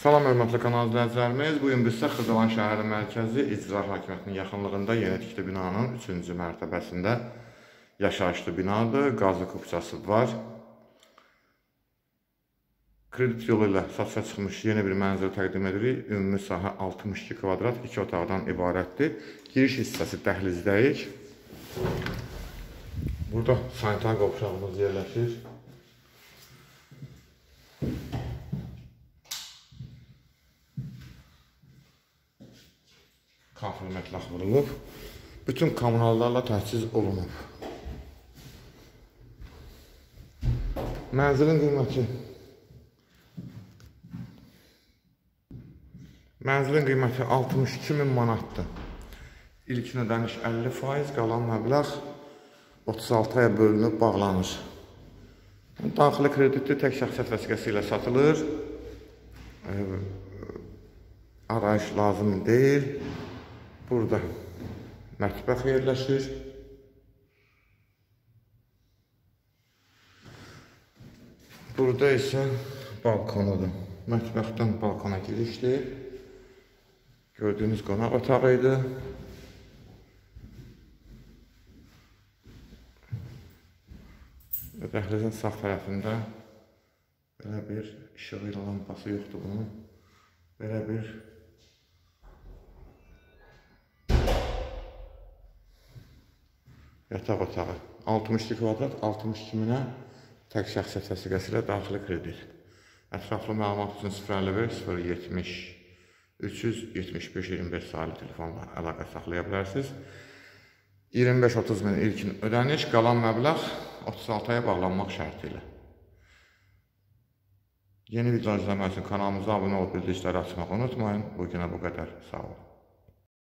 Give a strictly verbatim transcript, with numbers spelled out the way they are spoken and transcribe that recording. Salam hörmətli kanal izləyicilərimiz. Bu gün biz sizə Xırdalan şəhəri mərkəzi icra hakimiyyətinin yaxınlığında yeni tikili binanın üçüncü mərtəbəsində yaşayışlı binadır. Qazı kupçası var. Kredit yolu ilə satışa çıxmış yeni bir mənzil təqdim edirik. Ümumi sahə altmış iki kvadrat, iki otaqdan ibarətdir. Giriş hissəsi dəhlizdəyik. Burada sanitar qovşağımız yerləşir. Kafir mətlaq vurulub, bütün kommunallarla təhciz olunub. Mənzilin qiyməti Mənzilin qiyməti altmış iki min manatdır. İlkinə ödəniş əlli faiz, qalan məbləğ otuz altı aya bölünüb bağlanır. Daxili kreditli tək şəxsiyyət vəsiqəsi ilə satılır. Arayış lazım deyil. Burada mərtəbə yerləşir. Burada isə balkonudur. Mətbəxdən balkona girişdir. Gördüyünüz qonaq otağı idi. Dəhlizin sağ tərəfində belə bir işıq ilə lampası yoxdur bunun. Belə bir yataq otağı. altmış iki kvadrat, altmış iki minə tək şəxsiyyət vəsiqəsi ilə daxili kredit. Ətraflı məlumat üçün sıfır əlli bir, sıfır yetmiş, üç yüz yetmiş beş, iyirmi beş sayılı telefonla əlaqə saxlaya bilərsiniz. iyirmi beş otuz min ilkin ödəniş, qalan məbləğ otuz altı aya bağlanmaq şərti ilə. Yeni videolar izləmək üçün kanalımıza abunə olub, bildirişləri açmağı unutmayın. Bu günə bu qədər. Sağ olun.